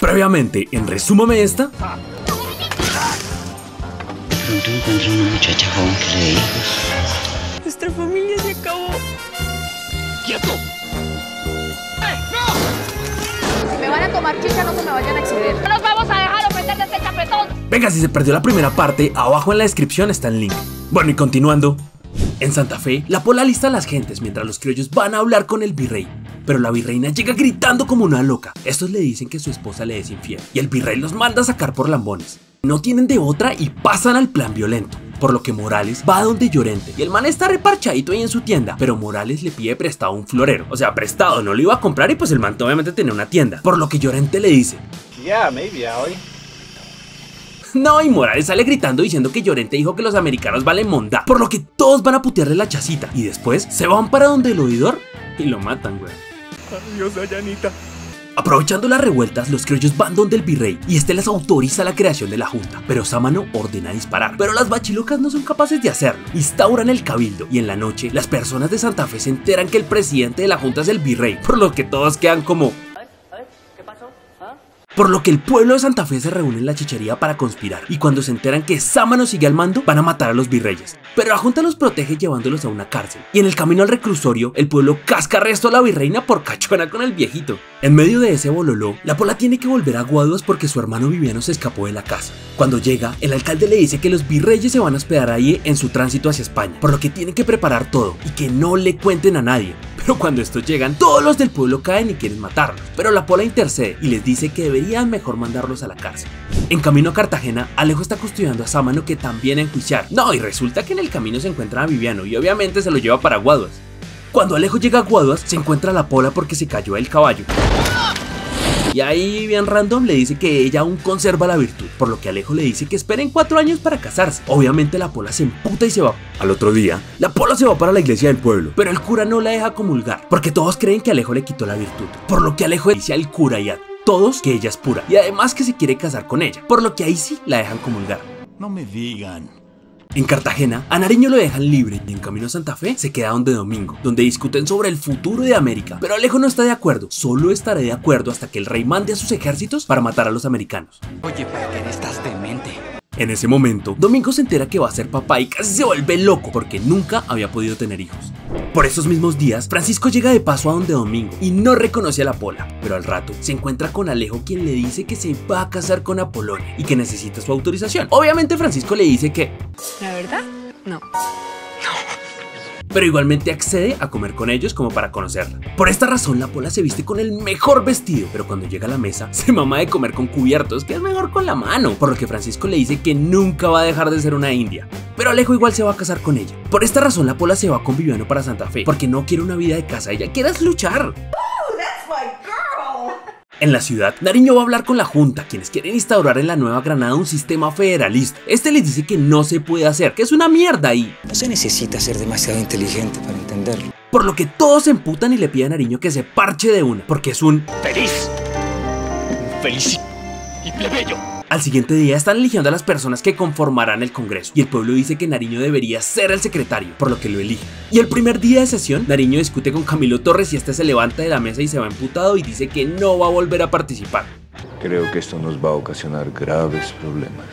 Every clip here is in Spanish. Previamente, en Resúmame Esta. Pronto encuentro una muchacha joven que le dijo: nuestra familia se acabó. ¡Quieto! ¡No! Si me van a tomar chicha, no se me vayan a exceder. ¡No nos vamos a dejar ofrecer de este chapetón! Venga, si se perdió la primera parte, abajo en la descripción está el link. Bueno, y continuando. En Santa Fe, La Pola alista a las gentes mientras los criollos van a hablar con el virrey. Pero la virreina llega gritando como una loca. Estos le dicen que su esposa le es infiel y el virrey los manda a sacar por lambones. No tienen de otra y pasan al plan violento, por lo que Morales va a donde Llorente y el man está reparchadito ahí en su tienda, pero Morales le pide prestado un florero. O sea, prestado, no lo iba a comprar y pues el man obviamente tenía una tienda, por lo que Llorente le dice: "Yeah, maybe, Allie". No, y Morales sale gritando diciendo que Llorente dijo que los americanos valen mondá, por lo que todos van a putearle la chacita y después se van para donde el oidor y lo matan, güey. Adiós, Dayanita. Aprovechando las revueltas, los criollos van donde el virrey y este les autoriza la creación de la junta, pero Sámano ordena disparar, pero las bachilocas no son capaces de hacerlo. Instauran el cabildo y en la noche las personas de Santa Fe se enteran que el presidente de la junta es el virrey, por lo que todos quedan como... Por lo que el pueblo de Santa Fe se reúne en la chichería para conspirar y cuando se enteran que Sámano sigue al mando van a matar a los virreyes, pero la junta los protege llevándolos a una cárcel y en el camino al reclusorio el pueblo casca arresto a la virreina por cachona con el viejito. En medio de ese bololó, La Pola tiene que volver a Guaduas porque su hermano Viviano se escapó de la casa. Cuando llega, el alcalde le dice que los virreyes se van a hospedar ahí en su tránsito hacia España, por lo que tienen que preparar todo y que no le cuenten a nadie. Pero cuando estos llegan, todos los del pueblo caen y quieren matarlos, pero La Pola intercede y les dice que deberían mejor mandarlos a la cárcel. En camino a Cartagena, Alejo está custodiando a Sámano, que también a enjuiciar. No, y resulta que en el camino se encuentra a Viviano y obviamente se lo lleva para Guaduas. Cuando Alejo llega a Guaduas, se encuentra a La Pola porque se cayó del caballo. Y ahí, bien random, le dice que ella aún conserva la virtud, por lo que Alejo le dice que esperen 4 años para casarse. Obviamente La Pola se emputa y se va. Al otro día, La Pola se va para la iglesia del pueblo, pero el cura no la deja comulgar, porque todos creen que Alejo le quitó la virtud, por lo que Alejo dice al cura y a todos que ella es pura, y además que se quiere casar con ella, por lo que ahí sí la dejan comulgar. No me digan... En Cartagena, a Nariño lo dejan libre y en camino a Santa Fe se queda donde Domingo, donde discuten sobre el futuro de América, pero Alejo no está de acuerdo. Solo estaré de acuerdo hasta que el rey mande a sus ejércitos para matar a los americanos. Oye, ¿por qué estás demente? En ese momento, Domingo se entera que va a ser papá y casi se vuelve loco porque nunca había podido tener hijos. Por esos mismos días, Francisco llega de paso a donde Domingo y no reconoce a La Pola, pero al rato se encuentra con Alejo, quien le dice que se va a casar con Apolonia y que necesita su autorización. Obviamente Francisco le dice que... La verdad, no. Pero igualmente accede a comer con ellos como para conocerla. Por esta razón, La Pola se viste con el mejor vestido, pero cuando llega a la mesa, se mama de comer con cubiertos, que es mejor con la mano, por lo que Francisco le dice que nunca va a dejar de ser una india. Pero Alejo igual se va a casar con ella. Por esta razón, La Pola se va con Viviano para Santa Fe, porque no quiere una vida de casa, ella quiere luchar. En la ciudad, Nariño va a hablar con la junta, quienes quieren instaurar en la Nueva Granada un sistema federalista. Este les dice que no se puede hacer, que es una mierda y... No se necesita ser demasiado inteligente para entenderlo. Por lo que todos se emputan y le piden a Nariño que se parche de una, porque es un... Feliz. Feliz y plebeyo. Al siguiente día están eligiendo a las personas que conformarán el Congreso y el pueblo dice que Nariño debería ser el secretario, por lo que lo elige. Y el primer día de sesión, Nariño discute con Camilo Torres y este se levanta de la mesa y se va emputado y dice que no va a volver a participar. Creo que esto nos va a ocasionar graves problemas.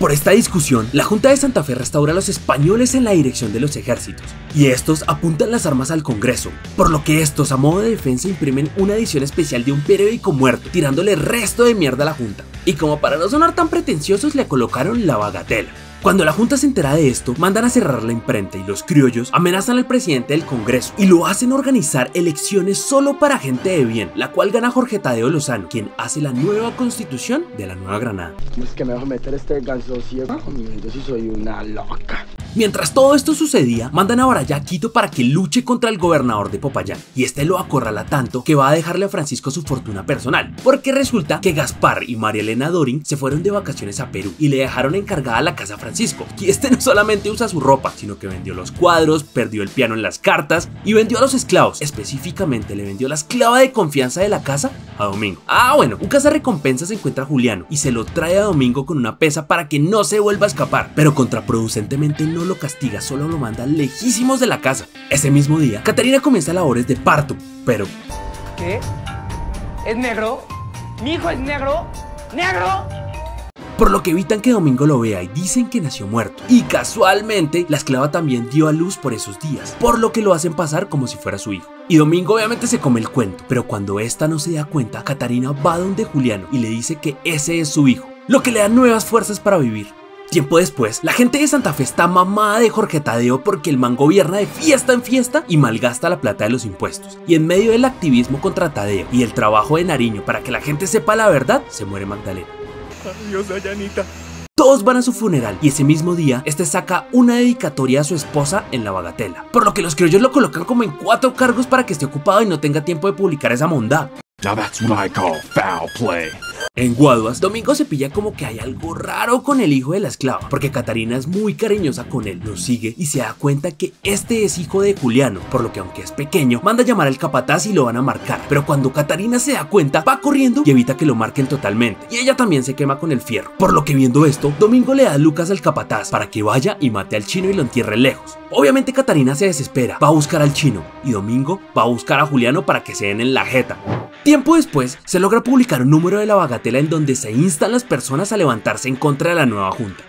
Por esta discusión, la Junta de Santa Fe restaura a los españoles en la dirección de los ejércitos, y estos apuntan las armas al Congreso, por lo que estos a modo de defensa imprimen una edición especial de un periódico muerto, tirándole resto de mierda a la Junta, y como para no sonar tan pretenciosos le colocaron La Bagatela. Cuando la Junta se entera de esto, mandan a cerrar la imprenta y los criollos amenazan al presidente del Congreso y lo hacen organizar elecciones solo para gente de bien, la cual gana Jorge Tadeo Lozano, quien hace la nueva constitución de la Nueva Granada. Es que me vas a meter este ganso ciego, yo sí soy una loca. Mientras todo esto sucedía, mandan a Baraya a Quito para que luche contra el gobernador de Popayán y este lo acorrala tanto que va a dejarle a Francisco su fortuna personal, porque resulta que Gaspar y María Elena Dorin se fueron de vacaciones a Perú y le dejaron encargada la casa Francisco, y este no solamente usa su ropa, sino que vendió los cuadros, perdió el piano en las cartas y vendió a los esclavos. Específicamente le vendió la esclava de confianza de la casa a Domingo. Ah, bueno, un cazarrecompensas se encuentra a Juliano y se lo trae a Domingo con una pesa para que no se vuelva a escapar, pero contraproducentemente no lo castiga, solo lo manda lejísimos de la casa. Ese mismo día, Caterina comienza labores de parto, pero... ¿Qué? ¿Es negro? Mi hijo es negro. ¡Negro! Por lo que evitan que Domingo lo vea y dicen que nació muerto. Y casualmente, la esclava también dio a luz por esos días, por lo que lo hacen pasar como si fuera su hijo. Y Domingo obviamente se come el cuento, pero cuando esta no se da cuenta, Catarina va donde Juliano y le dice que ese es su hijo, lo que le da nuevas fuerzas para vivir. Tiempo después, la gente de Santa Fe está mamada de Jorge Tadeo porque el man gobierna de fiesta en fiesta y malgasta la plata de los impuestos. Y en medio del activismo contra Tadeo y el trabajo de Nariño para que la gente sepa la verdad, se muere Magdalena. Adiós, Dayanita. Todos van a su funeral y ese mismo día, este saca una dedicatoria a su esposa en La Bagatela, por lo que los criollos lo colocan como en 4 cargos para que esté ocupado y no tenga tiempo de publicar esa mondá. Now that's what I call foul play. En Guaduas, Domingo se pilla como que hay algo raro con el hijo de la esclava, porque Catarina es muy cariñosa con él, lo sigue y se da cuenta que este es hijo de Juliano, por lo que aunque es pequeño, manda a llamar al capataz y lo van a marcar, pero cuando Catarina se da cuenta, va corriendo y evita que lo marquen totalmente, y ella también se quema con el fierro, por lo que viendo esto, Domingo le da a Lucas al capataz para que vaya y mate al chino y lo entierre lejos. Obviamente Catarina se desespera, va a buscar al chino, y Domingo va a buscar a Juliano para que se den en la jeta. Tiempo después, se logra publicar un número de La Bagatela en donde se instan las personas a levantarse en contra de la nueva junta.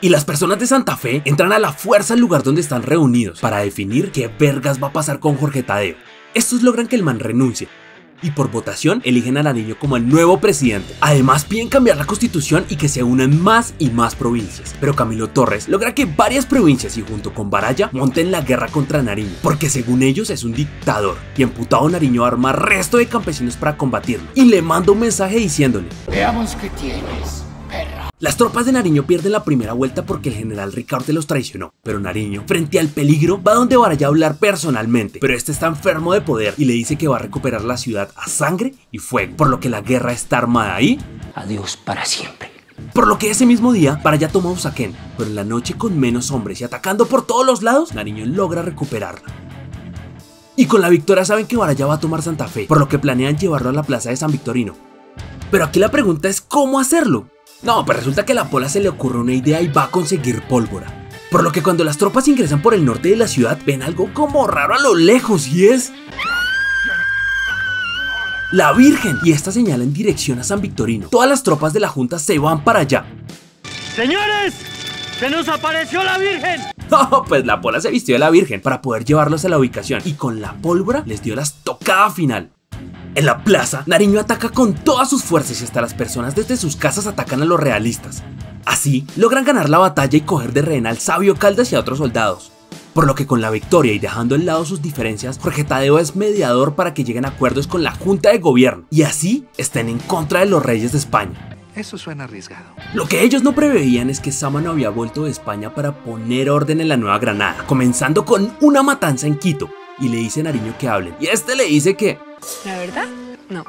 Y las personas de Santa Fe entran a la fuerza al lugar donde están reunidos para definir qué vergas va a pasar con Jorge Tadeo. Estos logran que el man renuncie y por votación eligen a Nariño como el nuevo presidente. Además piden cambiar la constitución y que se unan más y más provincias. Pero Camilo Torres logra que varias provincias y junto con Baraya monten la guerra contra Nariño, porque según ellos es un dictador. Y emputado Nariño arma resto de campesinos para combatirlo y le manda un mensaje diciéndole: veamos qué tienes, perra. Las tropas de Nariño pierden la primera vuelta porque el general Ricardo los traicionó, pero Nariño, frente al peligro, va donde Baraya a hablar personalmente, pero este está enfermo de poder y le dice que va a recuperar la ciudad a sangre y fuego, por lo que la guerra está armada ahí. Adiós para siempre. Por lo que ese mismo día, Baraya toma Usaquén, pero en la noche con menos hombres y atacando por todos los lados, Nariño logra recuperarla. Y con la victoria saben que Baraya va a tomar Santa Fe, por lo que planean llevarlo a la plaza de San Victorino. Pero aquí la pregunta es ¿cómo hacerlo? No, pues resulta que a La Pola se le ocurre una idea y va a conseguir pólvora. Por lo que cuando las tropas ingresan por el norte de la ciudad, ven algo como raro a lo lejos y es... ¡la Virgen! Y esta señala en dirección a San Victorino. Todas las tropas de la junta se van para allá. ¡Señores! ¡Se nos apareció la Virgen! Oh, pues La Pola se vistió de la Virgen para poder llevarlos a la ubicación y con la pólvora les dio la estocada final. En la plaza, Nariño ataca con todas sus fuerzas y hasta las personas desde sus casas atacan a los realistas. Así, logran ganar la batalla y coger de rehén al sabio Caldas y a otros soldados. Por lo que con la victoria y dejando al lado sus diferencias, Jorge Tadeo es mediador para que lleguen a acuerdos con la junta de gobierno y así estén en contra de los reyes de España. Eso suena arriesgado. Lo que ellos no preveían es que Sámano había vuelto de España para poner orden en la Nueva Granada, comenzando con una matanza en Quito. Y le dice a Nariño que hablen, y este le dice que... ¿la verdad? No.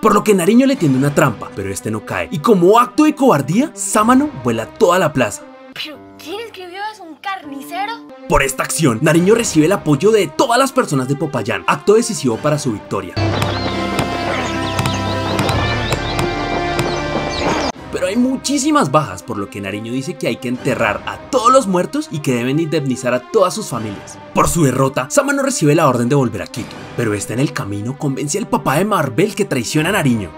Por lo que Nariño le tiende una trampa, pero este no cae. Y como acto de cobardía, Sámano vuela toda la plaza. ¿Pero quién escribió eso? ¿Un carnicero? Por esta acción, Nariño recibe el apoyo de todas las personas de Popayán, acto decisivo para su victoria. Pero hay muchísimas bajas, por lo que Nariño dice que hay que enterrar a todos los muertos y que deben indemnizar a todas sus familias. Por su derrota, Sámano recibe la orden de volver a Quito, pero está en el camino convence al papá de Marbel que traiciona a Nariño.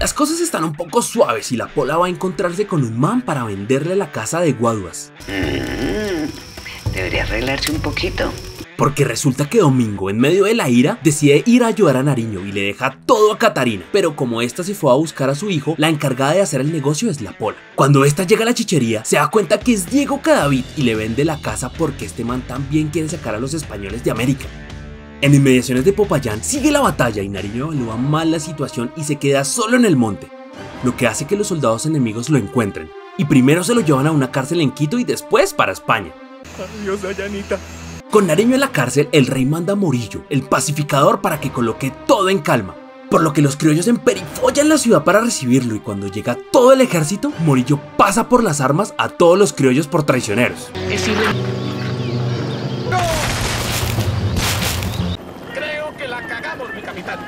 Las cosas están un poco suaves y La Pola va a encontrarse con un man para venderle la casa de Guaduas. Debería arreglarse un poquito. Porque resulta que Domingo, en medio de la ira, decide ir a ayudar a Nariño y le deja todo a Catarina. Pero como esta se fue a buscar a su hijo, la encargada de hacer el negocio es La Pola. Cuando esta llega a la chichería, se da cuenta que es Diego Cadavid y le vende la casa porque este man también quiere sacar a los españoles de América. En inmediaciones de Popayán sigue la batalla y Nariño evalúa mal la situación y se queda solo en el monte, lo que hace que los soldados enemigos lo encuentren. Y primero se lo llevan a una cárcel en Quito y después para España. Adiós, Dayanita. Con Nariño en la cárcel, el rey manda a Morillo, el pacificador, para que coloque todo en calma. Por lo que los criollos emperifollan la ciudad para recibirlo y cuando llega todo el ejército, Morillo pasa por las armas a todos los criollos por traicioneros. ¡No! Creo que la cagamos, mi capitán.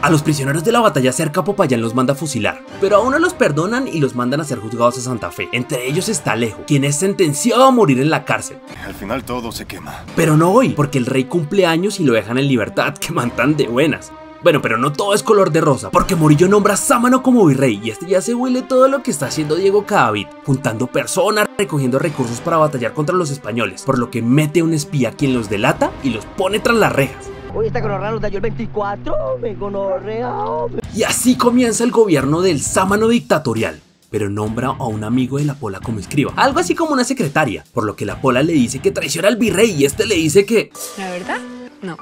A los prisioneros de la batalla cerca a Popayán los manda a fusilar, pero a uno los perdonan y los mandan a ser juzgados a Santa Fe. Entre ellos está Alejo, quien es sentenciado a morir en la cárcel. Al final todo se quema. Pero no hoy, porque el rey cumple años y lo dejan en libertad, que man tan de buenas. Bueno, pero no todo es color de rosa, porque Morillo nombra a Sámano como virrey y este ya se huele todo lo que está haciendo Diego Cadavid, juntando personas, recogiendo recursos para batallar contra los españoles, por lo que mete a un espía quien los delata y los pone tras las rejas. Hoy está con los raros de ayer 24, me gonorreao. Y así comienza el gobierno del Sámano dictatorial, pero nombra a un amigo de La Pola como escriba, algo así como una secretaria, por lo que La Pola le dice que traiciona al virrey y este le dice que... ¿La verdad? No.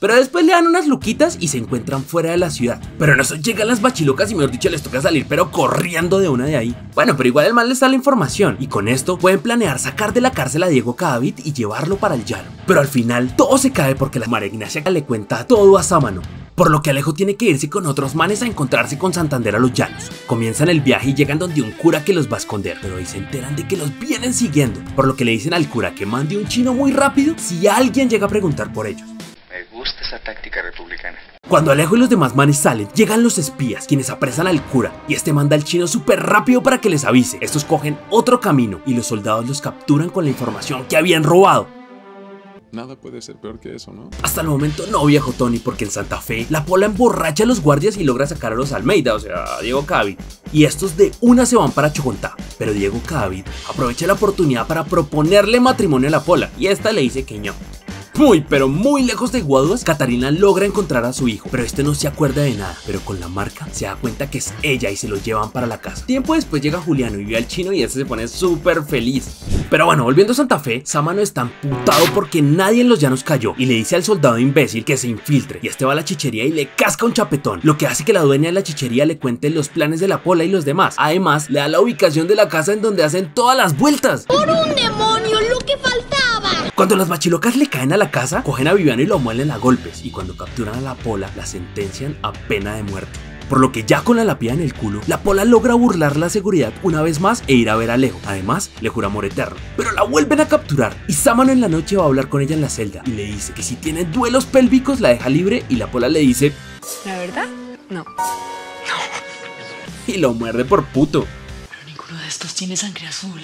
Pero después le dan unas luquitas y se encuentran fuera de la ciudad. Pero en eso llegan las bachilocas y mejor dicho les toca salir pero corriendo de una de ahí. Bueno, pero igual el mal les da la información y con esto pueden planear sacar de la cárcel a Diego Cadavid y llevarlo para el llano. Pero al final todo se cae porque la María Ignacia le cuenta todo a Sámano, por lo que Alejo tiene que irse con otros manes a encontrarse con Santander a los llanos. Comienzan el viaje y llegan donde un cura que los va a esconder, pero ahí se enteran de que los vienen siguiendo, por lo que le dicen al cura que mande un chino muy rápido si alguien llega a preguntar por ellos. Me gusta esa táctica republicana. Cuando Alejo y los demás manes salen, llegan los espías, quienes apresan al cura, y este manda al chino súper rápido para que les avise. Estos cogen otro camino y los soldados los capturan con la información que habían robado. Nada puede ser peor que eso, ¿no? Hasta el momento no, viejo Tony, porque en Santa Fe La Pola emborracha a los guardias y logra sacar a los Almeida, o sea, a Diego Cadavid. Y estos de una se van para Chocontá, pero Diego Cadavid aprovecha la oportunidad para proponerle matrimonio a La Pola, y esta le dice que no. Muy pero muy lejos de Guaduas, Catarina logra encontrar a su hijo, pero este no se acuerda de nada, pero con la marca se da cuenta que es ella y se lo llevan para la casa. Tiempo después llega Juliano y ve al chino y este se pone súper feliz. Pero bueno, volviendo a Santa Fe, Sámano está amputado porque nadie en los llanos cayó y le dice al soldado imbécil que se infiltre y este va a la chichería y le casca un chapetón, lo que hace que la dueña de la chichería le cuente los planes de La Pola y los demás. Además, le da la ubicación de la casa en donde hacen todas las vueltas. ¡Por un demonio, lo que faltaba! Cuando las bachilocas le caen a la casa, cogen a Viviano y lo muelen a golpes, y cuando capturan a La Pola, la sentencian a pena de muerte. Por lo que ya con la lapida en el culo, La Pola logra burlar la seguridad una vez más e ir a ver a Alejo. Además, le jura amor eterno, pero la vuelven a capturar y Sámano en la noche va a hablar con ella en la celda y le dice que si tiene duelos pélvicos la deja libre y La Pola le dice ¿la verdad? No. Y lo muerde por puto. Pero ninguno de estos tiene sangre azul.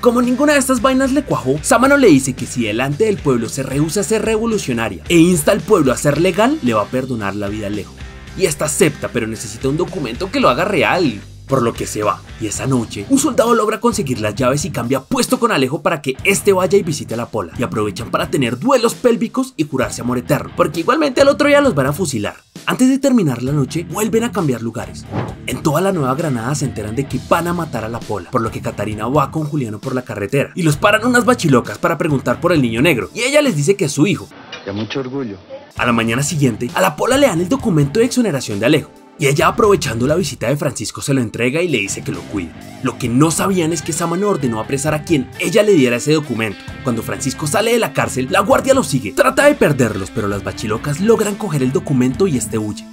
Como ninguna de estas vainas le cuajó, Sámano le dice que si delante del pueblo se rehúsa a ser revolucionaria e insta al pueblo a ser legal, le va a perdonar la vida a Alejo. Y esta acepta, pero necesita un documento que lo haga real, por lo que se va. Y esa noche, un soldado logra conseguir las llaves y cambia puesto con Alejo para que este vaya y visite a La Pola. Y aprovechan para tener duelos pélvicos y jurarse amor eterno, porque igualmente al otro día los van a fusilar. Antes de terminar la noche, vuelven a cambiar lugares. En toda la Nueva Granada se enteran de que van a matar a La Pola, por lo que Catarina va con Juliano por la carretera y los paran unas bachilocas para preguntar por el niño negro, y ella les dice que es su hijo. De mucho orgullo. A la mañana siguiente, a La Pola le dan el documento de exoneración de Alejo, y ella aprovechando la visita de Francisco se lo entrega y le dice que lo cuide. Lo que no sabían es que Sámano ordenó apresar a quien ella le diera ese documento. Cuando Francisco sale de la cárcel, la guardia lo sigue, trata de perderlos, pero las bachilocas logran coger el documento y este huye.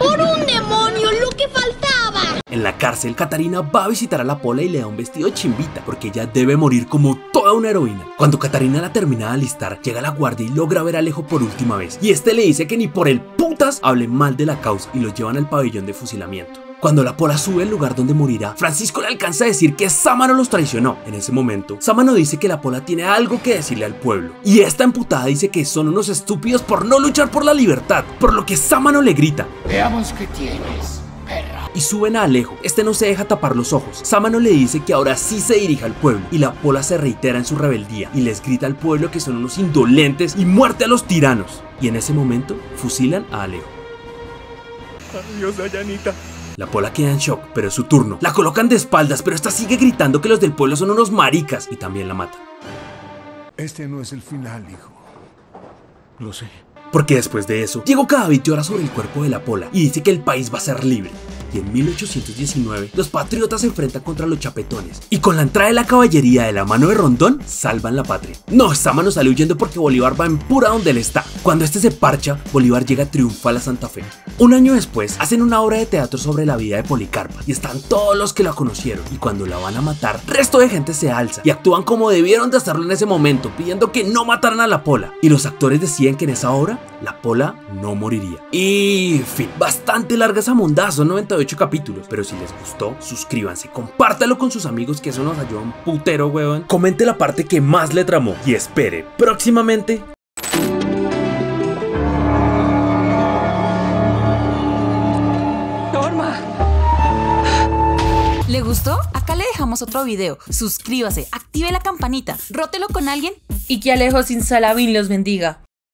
¡Por un demonio, lo que faltaba! En la cárcel, Catarina va a visitar a La Pola y le da un vestido chimbita, porque ella debe morir como toda una heroína. Cuando Catarina la termina de alistar, llega la guardia y logra ver a Alejo por última vez, y este le dice que ni por el putas hable mal de la causa, y lo llevan al pabellón de fusilamiento. Cuando La Pola sube al lugar donde morirá, Francisco le alcanza a decir que Sámano los traicionó. En ese momento, Sámano dice que La Pola tiene algo que decirle al pueblo, y esta emputada dice que son unos estúpidos por no luchar por la libertad, por lo que Sámano le grita: veamos qué tienes, perra. Y suben a Alejo, este no se deja tapar los ojos. Sámano le dice que ahora sí se dirige al pueblo, y La Pola se reitera en su rebeldía, y les grita al pueblo que son unos indolentes y muerte a los tiranos. Y en ese momento, fusilan a Alejo. Adiós, Dayanita. La Pola queda en shock, pero es su turno. La colocan de espaldas, pero esta sigue gritando que los del pueblo son unos maricas y también la mata. Este no es el final, hijo. Lo sé. Porque después de eso, Diego Cadavid llora sobre el cuerpo de La Pola y dice que el país va a ser libre. Y en 1819, los patriotas se enfrentan contra los chapetones y con la entrada de la caballería de la mano de Rondón, salvan la patria. No, Sámano sale huyendo porque Bolívar va en pura donde él está. Cuando este se parcha, Bolívar llega triunfal a Santa Fe. Un año después, hacen una obra de teatro sobre la vida de Policarpa y están todos los que la conocieron. Y cuando la van a matar, resto de gente se alza y actúan como debieron de hacerlo en ese momento, pidiendo que no mataran a La Pola. Y los actores decían que en esa obra, La Pola no moriría. Y fin, bastante larga esa mondá, son 98 capítulos, pero si les gustó, suscríbanse, compártalo con sus amigos que eso nos ayuda un putero, weón. Comente la parte que más le tramó y espere próximamente. gustó? Acá le dejamos otro video. Suscríbase, active la campanita, rótelo con alguien y que Alejo sin Salabín los bendiga.